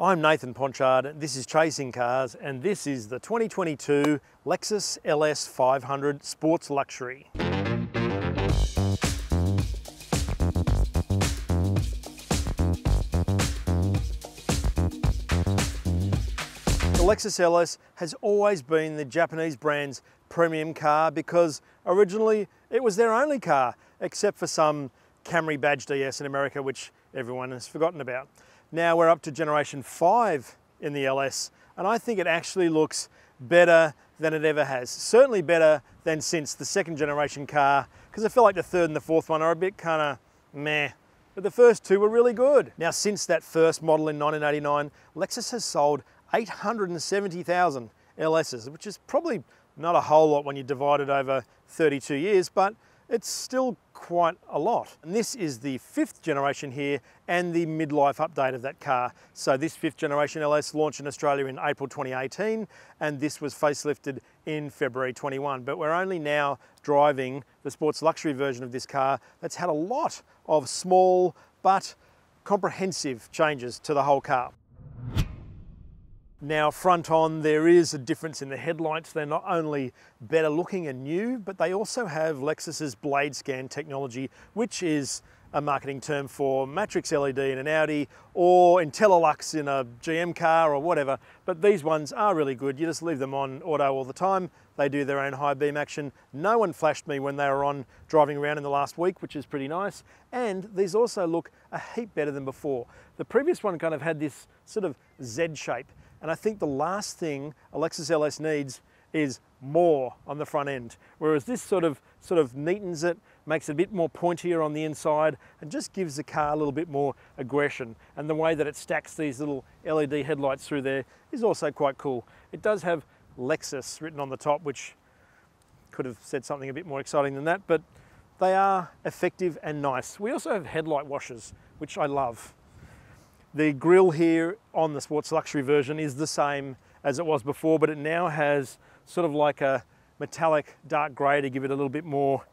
I'm Nathan Ponchard, this is Chasing Cars, and this is the 2022 Lexus LS 500 Sports Luxury. The Lexus LS has always been the Japanese brand's premium car because originally it was their only car, except for some Camry badged ES in America, which everyone has forgotten about. Now we're up to generation 5 in the LS, and I think it actually looks better than it ever has. Certainly better than since the second generation car, because I feel like the third and the fourth one are a bit kind of meh, but the first two were really good. Now since that first model in 1989, Lexus has sold 870,000 LSs, which is probably not a whole lot when you divide it over 32 years, but it's still quite a lot. And this is the fifth generation here and the midlife update of that car. So this fifth generation LS launched in Australia in April 2018, and this was facelifted in February 21. But we're only now driving the sports luxury version of this car that's had a lot of small but comprehensive changes to the whole car. Now front on, there is a difference in the headlights. They're not only better looking and new, but they also have Lexus's blade scan technology, which is a marketing term for matrix LED in an Audi or Intellilux in a GM car or whatever. But these ones are really good. You just leave them on auto all the time. They do their own high beam action. No one flashed me when they were on driving around in the last week, which is pretty nice. And these also look a heap better than before. The previous one kind of had this sort of Z shape. And I think the last thing a Lexus LS needs is more on the front end. Whereas this sort of neatens it, makes it a bit more pointier on the inside, and just gives the car a little bit more aggression. And the way that it stacks these little LED headlights through there is also quite cool. It does have Lexus written on the top, which could have said something a bit more exciting than that, but they are effective and nice. We also have headlight washers, which I love. The grille here on the sports luxury version is the same as it was before, but it now has sort of like a metallic dark grey to give it a little bit more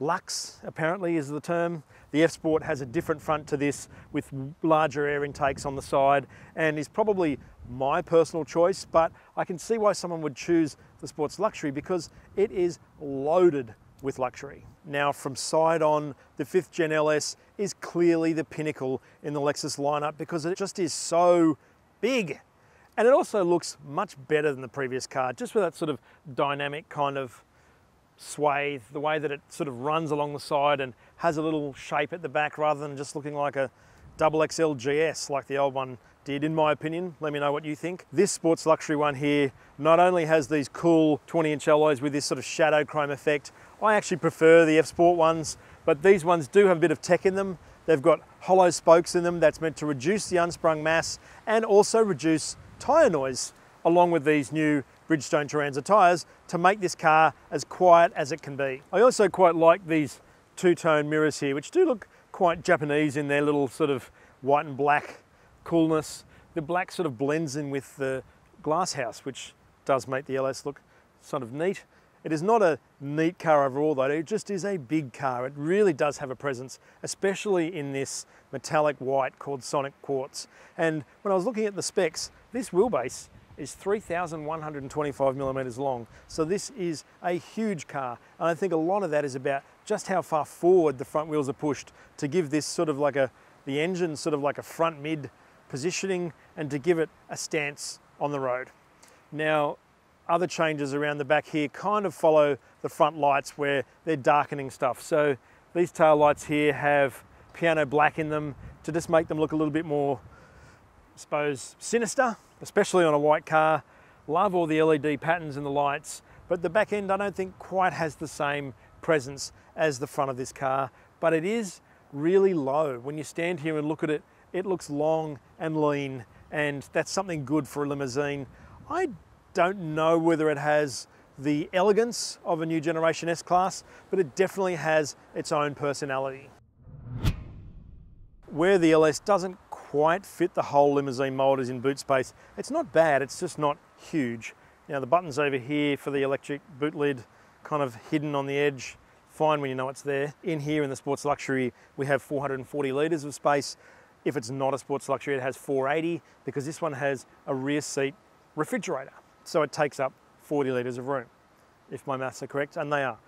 luxe, apparently is the term. The F-Sport has a different front to this with larger air intakes on the side, and is probably my personal choice, but I can see why someone would choose the sports luxury because it is loaded with luxury. Now from side on, the 5th Gen LS is clearly the pinnacle in the Lexus lineup because it just is so big. And it also looks much better than the previous car, just with that sort of dynamic kind of sway, the way that it sort of runs along the side and has a little shape at the back rather than just looking like a XXL GS like the old one did, in my opinion. Let me know what you think. This sports luxury one here not only has these cool 20-inch alloys with this sort of shadow chrome effect, I actually prefer the F-Sport ones, but these ones do have a bit of tech in them. They've got hollow spokes in them that's meant to reduce the unsprung mass and also reduce tyre noise, along with these new Bridgestone Turanza tyres to make this car as quiet as it can be. I also quite like these two-tone mirrors here, which do look quite Japanese in their little sort of white and black coolness. The black sort of blends in with the glass house, which does make the LS look sort of neat. It is not a neat car overall though, it just is a big car. It really does have a presence, especially in this metallic white called Sonic Quartz. And when I was looking at the specs, this wheelbase is 3,125 millimeters long. So this is a huge car. And I think a lot of that is about just how far forward the front wheels are pushed to give this sort of like the engine sort of like a front mid positioning and to give it a stance on the road. Now, other changes around the back here kind of follow the front lights where they're darkening stuff. So these tail lights here have piano black in them to just make them look a little bit more, I suppose, sinister, especially on a white car. Love all the LED patterns in the lights, but the back end I don't think quite has the same presence as the front of this car, but it is really low. When you stand here and look at it, it looks long and lean, and that's something good for a limousine. I don't know whether it has the elegance of a new generation S-Class, but it definitely has its own personality. Where the LS doesn't quite fit the whole limousine mold is in boot space. It's not bad, it's just not huge. Now the buttons over here for the electric boot lid kind of hidden on the edge, fine when you know it's there. In here in the sports luxury, we have 440 litres of space. If it's not a sports luxury, it has 480 because this one has a rear seat refrigerator. So it takes up 40 litres of room, if my maths are correct, and they are.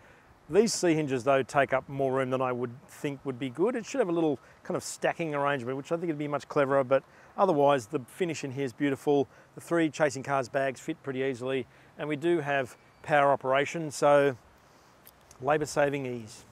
These C-hinges though take up more room than I would think would be good. It should have a little kind of stacking arrangement, which I think would be much cleverer, but otherwise the finish in here is beautiful. The three Chasing Cars bags fit pretty easily, and we do have power operation, so labour saving ease.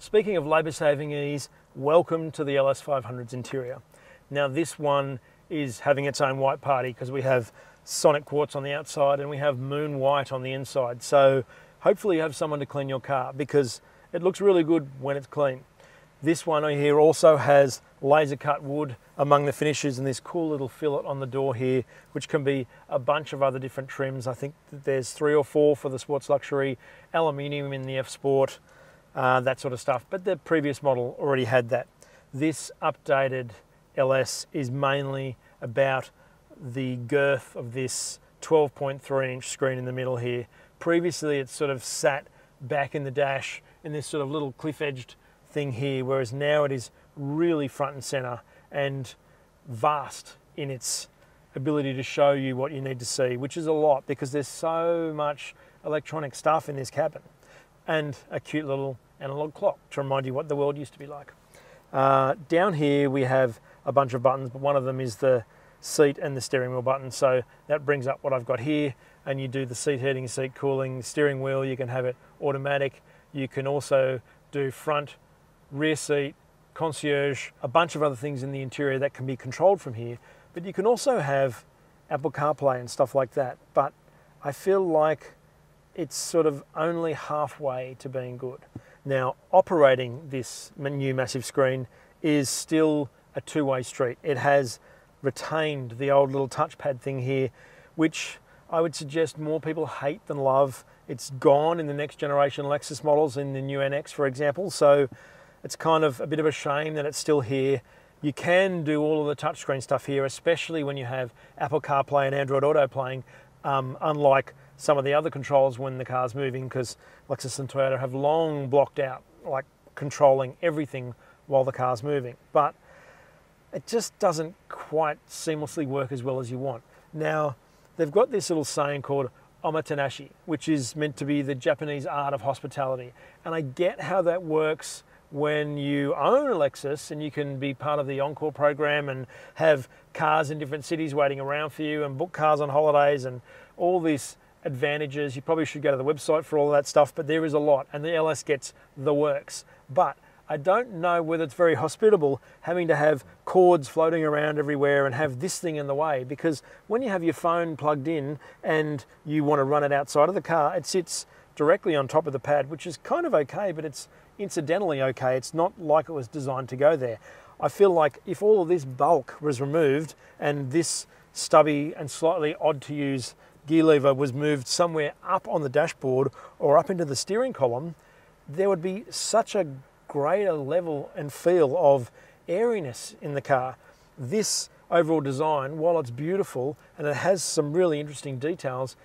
Speaking of labour saving ease, welcome to the LS 500's interior. Now this one is having its own white party because we have Sonic Quartz on the outside and we have Moon White on the inside. So hopefully you have someone to clean your car because it looks really good when it's clean. This one over here also has laser cut wood among the finishes and this cool little fillet on the door here, which can be a bunch of other different trims. I think that there's 3 or 4 for the sports luxury, aluminium in the F Sport, that sort of stuff. But the previous model already had that. This updated LS is mainly about the girth of this 12.3-inch screen in the middle here. Previously, it sort of sat back in the dash in this sort of little cliff-edged thing here, whereas now it is really front and center and vast in its ability to show you what you need to see, which is a lot because there's so much electronic stuff in this cabin. And a cute little analog clock to remind you what the world used to be like. Down here we have a bunch of buttons, but one of them is the seat and the steering wheel button, so that brings up what I've got here, and you do the seat heating, seat cooling, steering wheel. You can have it automatic. You can also do front, rear seat, concierge, a bunch of other things in the interior that can be controlled from here, but you can also have Apple CarPlay and stuff like that, but I feel like it's sort of only halfway to being good. Now, operating this new massive screen is still a two-way street. It has retained the old little touchpad thing here, which I would suggest more people hate than love. It's gone in the next generation Lexus models, in the new NX, for example, so it's kind of a bit of a shame that it's still here. You can do all of the touchscreen stuff here, especially when you have Apple CarPlay and Android Auto playing, unlike some of the other controls when the car's moving, because Lexus and Toyota have long blocked out like controlling everything while the car's moving, but it just doesn't quite seamlessly work as well as you want. Now, they've got this little saying called Omotenashi, which is meant to be the Japanese art of hospitality, and I get how that works when you own a Lexus and you can be part of the Encore program and have cars in different cities waiting around for you and book cars on holidays and all this advantages. You probably should go to the website for all that stuff, but there is a lot, and the LS gets the works. But I don't know whether it's very hospitable having to have cords floating around everywhere and have this thing in the way, because when you have your phone plugged in and you want to run it outside of the car, it sits directly on top of the pad, which is kind of okay, but it's incidentally okay. It's not like it was designed to go there. I feel like if all of this bulk was removed and this stubby and slightly odd to use gear lever was moved somewhere up on the dashboard or up into the steering column, there would be such a greater level and feel of airiness in the car. This overall design, while it's beautiful and it has some really interesting details,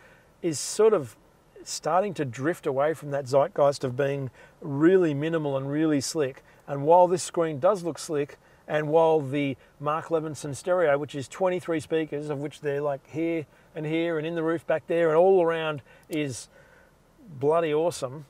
is sort of starting to drift away from that zeitgeist of being really minimal and really slick. And while this screen does look slick, and while the Mark Levinson stereo, which is 23 speakers, of which they're like here and here and in the roof back there and all around, is bloody awesome,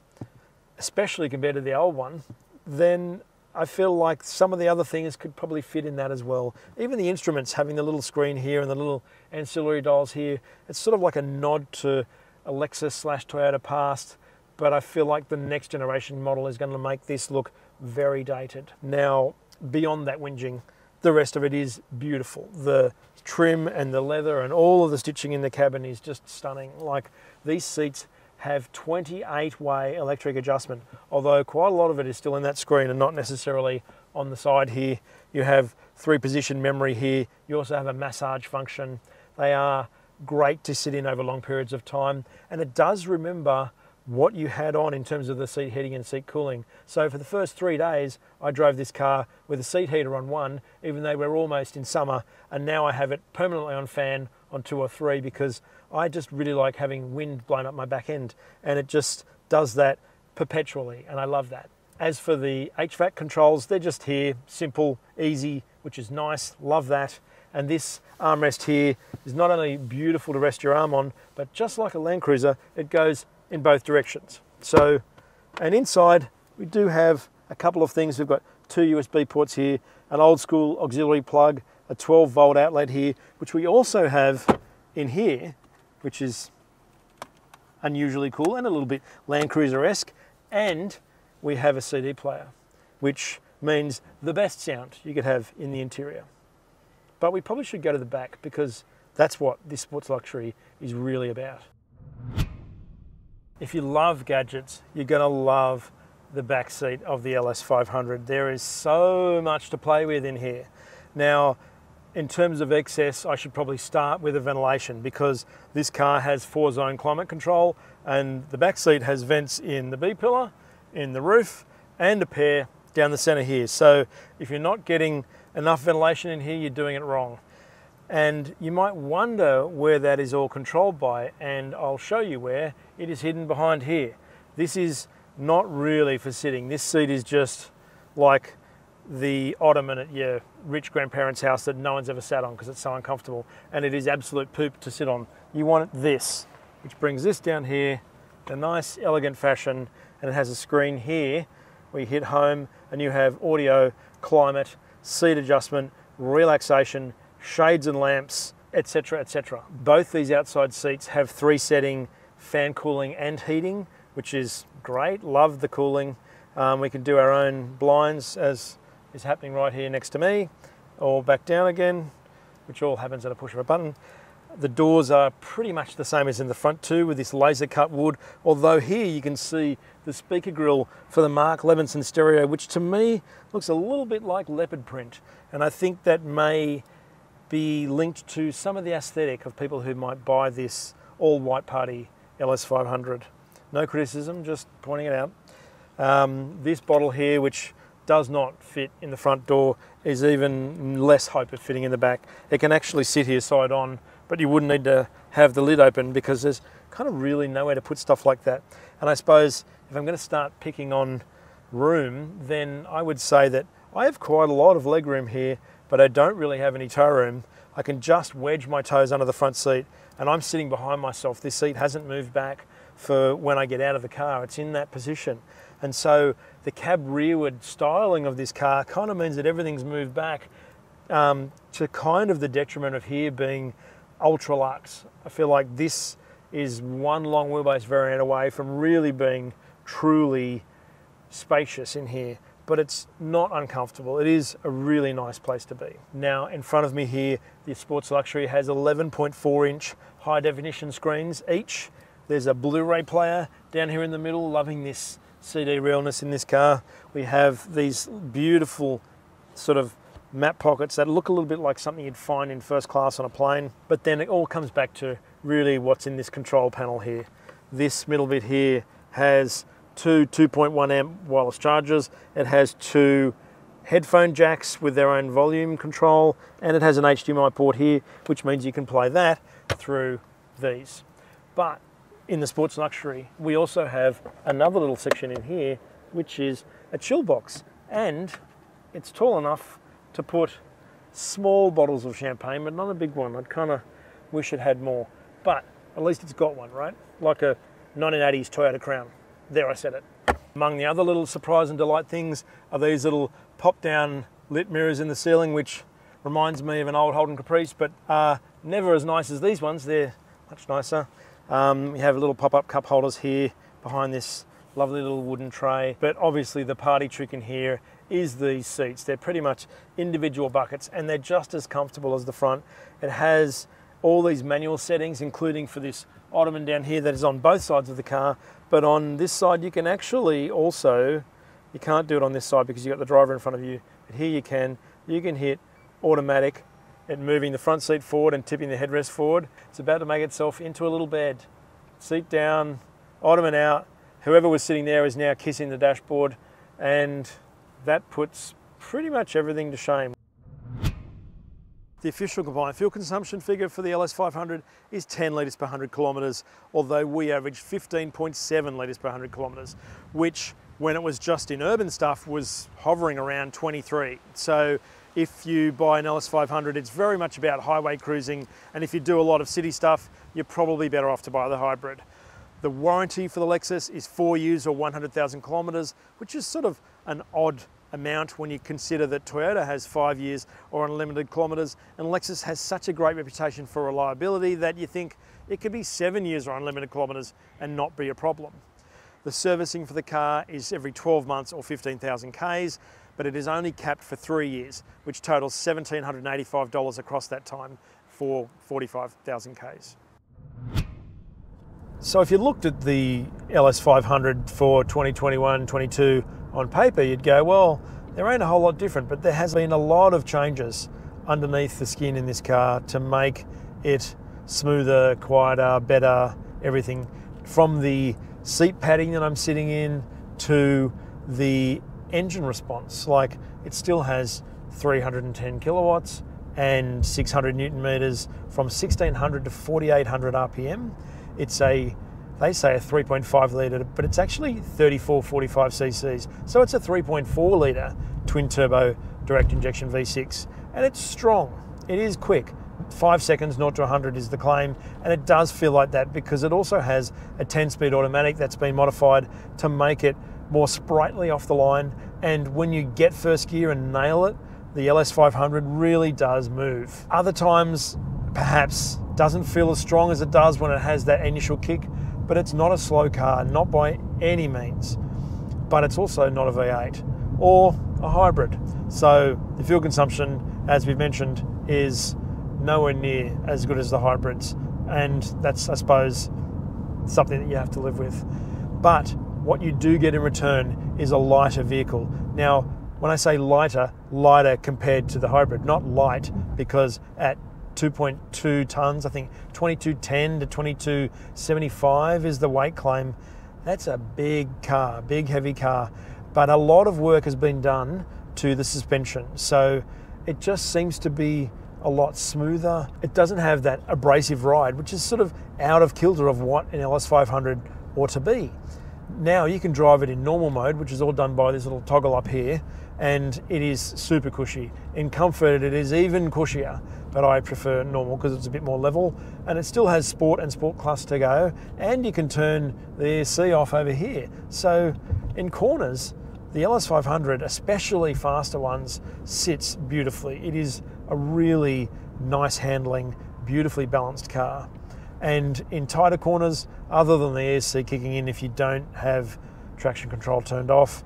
especially compared to the old one, then I feel like some of the other things could probably fit in that as well. Even the instruments, having the little screen here and the little ancillary dials here, it's sort of like a nod to a Lexus/Toyota past, but I feel like the next generation model is going to make this look very dated. Now, beyond that whinging, the rest of it is beautiful. The trim and the leather and all of the stitching in the cabin is just stunning. Like, these seats have 28-way electric adjustment, although quite a lot of it is still in that screen and not necessarily on the side here. You have 3-position memory here. You also have a massage function. They are great to sit in over long periods of time, and it does remember what you had on in terms of the seat heating and seat cooling. So for the first 3 days, I drove this car with a seat heater on one, even though we're almost in summer, and now I have it permanently on fan on 2 or 3 because I just really like having wind blown up my back end, and it just does that perpetually, and I love that. As for the HVAC controls, they're just here, simple, easy, which is nice, love that. And this armrest here is not only beautiful to rest your arm on, but just like a Land Cruiser, it goes in both directions. So, and inside we do have a couple of things. We've got two USB ports here, an old school auxiliary plug, a 12 volt outlet here, which we also have in here, which is unusually cool and a little bit Land Cruiser-esque. And we have a CD player, which means the best sound you could have in the interior. But we probably should go to the back, because that's what this sports luxury is really about. If you love gadgets, you're going to love the back seat of the LS 500. There is so much to play with in here. Now, in terms of excess, I should probably start with the ventilation, because this car has 4-zone climate control, and the back seat has vents in the B-pillar, in the roof, and a pair down the center here. So if you're not getting enough ventilation in here, you're doing it wrong. And you might wonder where that is all controlled by, and I'll show you where. It is hidden behind here. This is not really for sitting. This seat is just like the ottoman at your rich grandparents' house that no one's ever sat on because it's so uncomfortable, and it is absolute poop to sit on. You want this, which brings this down here in a nice, elegant fashion, and it has a screen here where you hit home, and you have audio, climate, seat adjustment, relaxation, shades and lamps, etc., etc. Both these outside seats have 3-setting fan cooling and heating, which is great. Love the cooling. We can do our own blinds, as is happening right here next to me, or back down again, which all happens at a push of a button. The doors are pretty much the same as in the front too, with this laser cut wood, although here you can see the speaker grille for the Mark Levinson stereo, which to me looks a little bit like leopard print, and I think that may be linked to some of the aesthetic of people who might buy this all-white party LS 500. No criticism, just pointing it out. This bottle here, which does not fit in the front door, is even less hope of fitting in the back. It can actually sit here side on, but you wouldn't need to have the lid open because there's kind of really nowhere to put stuff like that. And I suppose if I'm going to start picking on room, then I would say that I have quite a lot of leg room here, but I don't really have any toe room. I can just wedge my toes under the front seat, and I'm sitting behind myself. This seat hasn't moved back for when I get out of the car. It's in that position. And so the cab rearward styling of this car kind of means that everything's moved back to kind of the detriment of here being ultra luxe. I feel like this is one long wheelbase variant away from really being truly spacious in here, but it's not uncomfortable. It is a really nice place to be. Now, in front of me here, the sports luxury has 11.4-inch high definition screens each. There's a Blu-ray player down here in the middle, loving this CD realness in this car. We have these beautiful sort of map pockets that look a little bit like something you'd find in first class on a plane, but then it all comes back to really what's in this control panel here. This middle bit here has two 2.1 amp wireless chargers. It has two headphone jacks with their own volume control, and it has an HDMI port here, which means you can play that through these. But in the sports luxury, we also have another little section in here, which is a chill box, and it's tall enough to put small bottles of champagne, but not a big one. I'd kind of wish it had more, but at least it's got one, right? Like a 1980s Toyota Crown. There, I said it. Among the other little surprise and delight things are these little pop-down lit mirrors in the ceiling, which reminds me of an old Holden Caprice, but are never as nice as these ones. They're much nicer. We have little pop-up cup holders here behind this lovely little wooden tray, but obviously the party trick in here is these seats. They're pretty much individual buckets, and they're just as comfortable as the front. It has all these manual settings, including for this ottoman down here that is on both sides of the car, but on this side you can actually also, you can't do it on this side because you've got the driver in front of you, but here you can hit automatic, it moving the front seat forward and tipping the headrest forward. It's about to make itself into a little bed. Seat down, ottoman out, whoever was sitting there is now kissing the dashboard, and that puts pretty much everything to shame. The official combined fuel consumption figure for the LS 500 is 10 litres per 100 kilometres, although we average 15.7 litres per 100 kilometres, which when it was just in urban stuff, was hovering around 23. So if you buy an LS 500, it's very much about highway cruising, and if you do a lot of city stuff, you're probably better off to buy the hybrid. The warranty for the Lexus is 4 years or 100,000 kilometers, which is sort of an odd amount when you consider that Toyota has 5 years or unlimited kilometers, and Lexus has such a great reputation for reliability that you think it could be 7 years or unlimited kilometers and not be a problem. The servicing for the car is every 12 months or 15,000 Ks, but it is only capped for 3 years, which totals $1,785 across that time for 45,000 Ks. So if you looked at the LS 500 for 2021-22 on paper, you'd go, well, there ain't a whole lot different, but there has been a lot of changes underneath the skin in this car to make it smoother, quieter, better, everything. From the seat padding that I'm sitting in to the engine response, like it still has 310 kilowatts and 600 newton meters from 1600 to 4800 RPM. It's a, they say a 3.5 litre, but it's actually 3445 cc's. So it's a 3.4 litre twin turbo direct injection V6, and it's strong. It is quick. 5 seconds, 0 to 100 is the claim, and it does feel like that because it also has a 10-speed automatic that's been modified to make it more sprightly off the line, and when you get first gear and nail it, the LS 500 really does move. Other times, perhaps, doesn't feel as strong as it does when it has that initial kick, but it's not a slow car, not by any means, but it's also not a V8 or a hybrid. So the fuel consumption, as we've mentioned, is nowhere near as good as the hybrids, and that's, I suppose, something that you have to live with. But what you do get in return is a lighter vehicle. Now, when I say lighter, lighter compared to the hybrid, not light, because at 2.2 tons, I think 2210 to 2275 is the weight claim. That's a big car, big heavy car, but a lot of work has been done to the suspension, so it just seems to be a lot smoother. It doesn't have that abrasive ride, which is sort of out of kilter of what an LS 500 ought to be. Now you can drive it in normal mode, which is all done by this little toggle up here, and it is super cushy. In comfort, it is even cushier, but I prefer normal because it's a bit more level, and it still has Sport and Sport Plus to go, and you can turn the AC off over here. So in corners, the LS 500, especially faster ones, sits beautifully. It is a really nice handling, beautifully balanced car. And in tighter corners, other than the ESC kicking in if you don't have traction control turned off,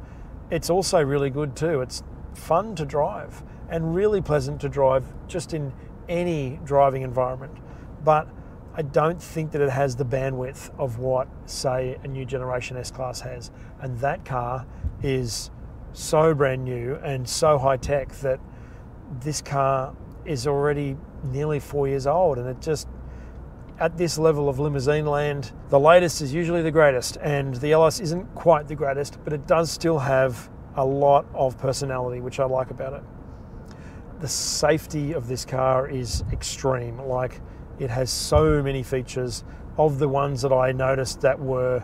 it's also really good too. It's fun to drive and really pleasant to drive just in any driving environment. But I don't think that it has the bandwidth of what, say, a new generation S-Class has. And that car is so brand new and so high tech that this car is already nearly 4 years old, and it just, at this level of limousine land, the latest is usually the greatest, and the LS isn't quite the greatest, but it does still have a lot of personality, which I like about it. The safety of this car is extreme. Like, it has so many features. Of the ones that I noticed that were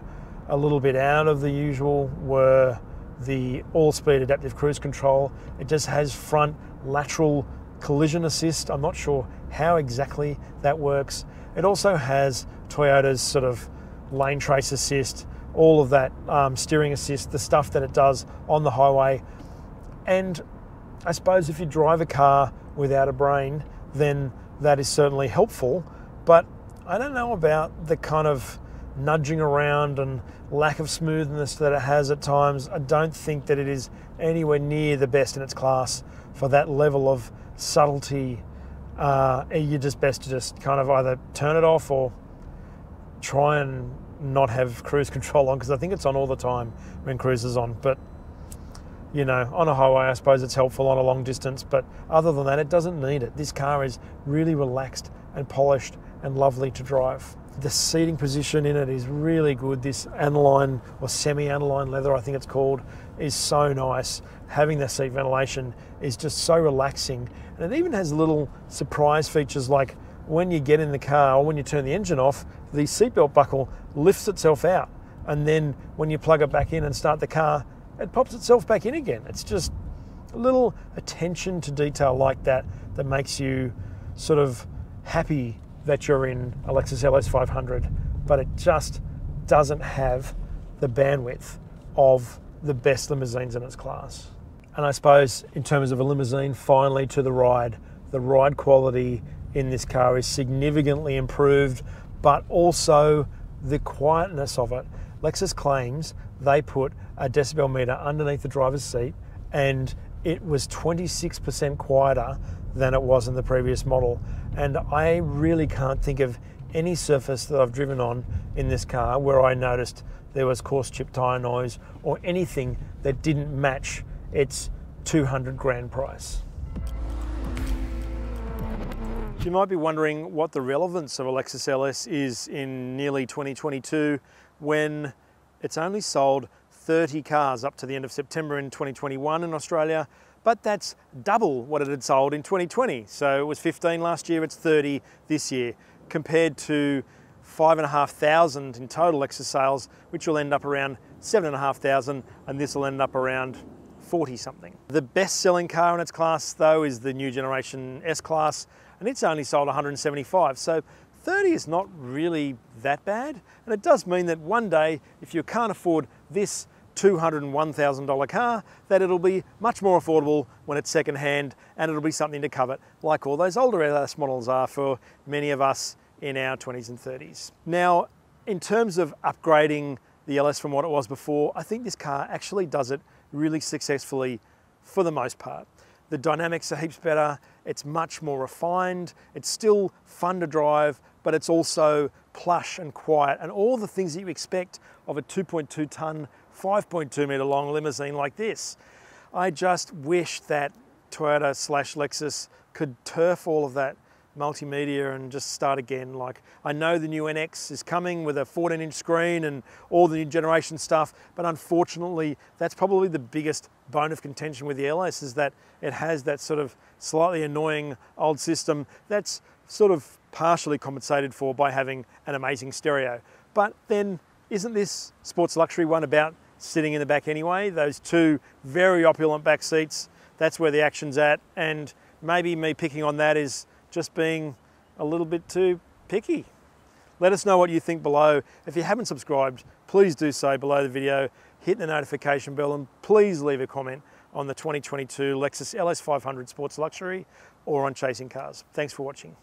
a little bit out of the usual were the all-speed adaptive cruise control. It just has front lateral collision assist. I'm not sure how exactly that works. It also has Toyota's sort of lane trace assist, all of that steering assist, the stuff that it does on the highway. And I suppose if you drive a car without a brain, then that is certainly helpful, but I don't know about the kind of nudging around and lack of smoothness that it has at times. I don't think that it is anywhere near the best in its class for that level of subtlety. You're just best to just kind of either turn it off or try and not have cruise control on, because I think it's on all the time when cruise is on. But, you know, on a highway, I suppose it's helpful on a long distance, but other than that, it doesn't need it. This car is really relaxed and polished and lovely to drive. The seating position in it is really good. This aniline or semi-aniline leather, I think it's called, is so nice. Having the seat ventilation is just so relaxing. And it even has little surprise features, like when you get in the car or when you turn the engine off, the seatbelt buckle lifts itself out. and then when you plug it back in and start the car, it pops itself back in again. It's just a little attention to detail like that that makes you sort of happy that you're in a Lexus LS 500, but it just doesn't have the bandwidth of the best limousines in its class. And I suppose in terms of a limousine, finally to the ride quality in this car is significantly improved, but also the quietness of it. Lexus claims they put a decibel meter underneath the driver's seat and it was 26% quieter than it was in the previous model. And I really can't think of any surface that I've driven on in this car where I noticed there was coarse chip tire noise or anything that didn't match its 200 grand price. You might be wondering what the relevance of a Lexus LS is in nearly 2022 when it's only sold 30 cars up to the end of September in 2021 in Australia, but that's double what it had sold in 2020. So it was 15 last year, it's 30 this year, compared to 5,500 in total Lexus sales, which will end up around 7,500, and this will end up around 40 something. The best selling car in its class though is the new generation S-Class, and it's only sold 175. So 30 is not really that bad. And it does mean that one day, if you can't afford this $201,000 car, that it'll be much more affordable when it's secondhand, and it'll be something to covet, like all those older LS models are for many of us in our 20s and 30s. Now, in terms of upgrading the LS from what it was before, I think this car actually does it really successfully for the most part. The dynamics are heaps better, it's much more refined, it's still fun to drive, but it's also plush and quiet, and all the things that you expect of a 2.2 tonne, 5.2 metre long limousine like this. I just wish that Toyota / Lexus could turf all of that multimedia and just start again. Like, I know the new NX is coming with a 14-inch screen and all the new generation stuff, but unfortunately that's probably the biggest bone of contention with the LS, is that it has that sort of slightly annoying old system that's sort of partially compensated for by having an amazing stereo. But then isn't this sports luxury one about sitting in the back anyway? Those two very opulent back seats, that's where the action's at, and maybe me picking on that is just being a little bit too picky. Let us know what you think below. If you haven't subscribed, please do so below the video, hit the notification bell, and please leave a comment on the 2022 Lexus LS 500 Sports Luxury or on Chasing Cars. Thanks for watching.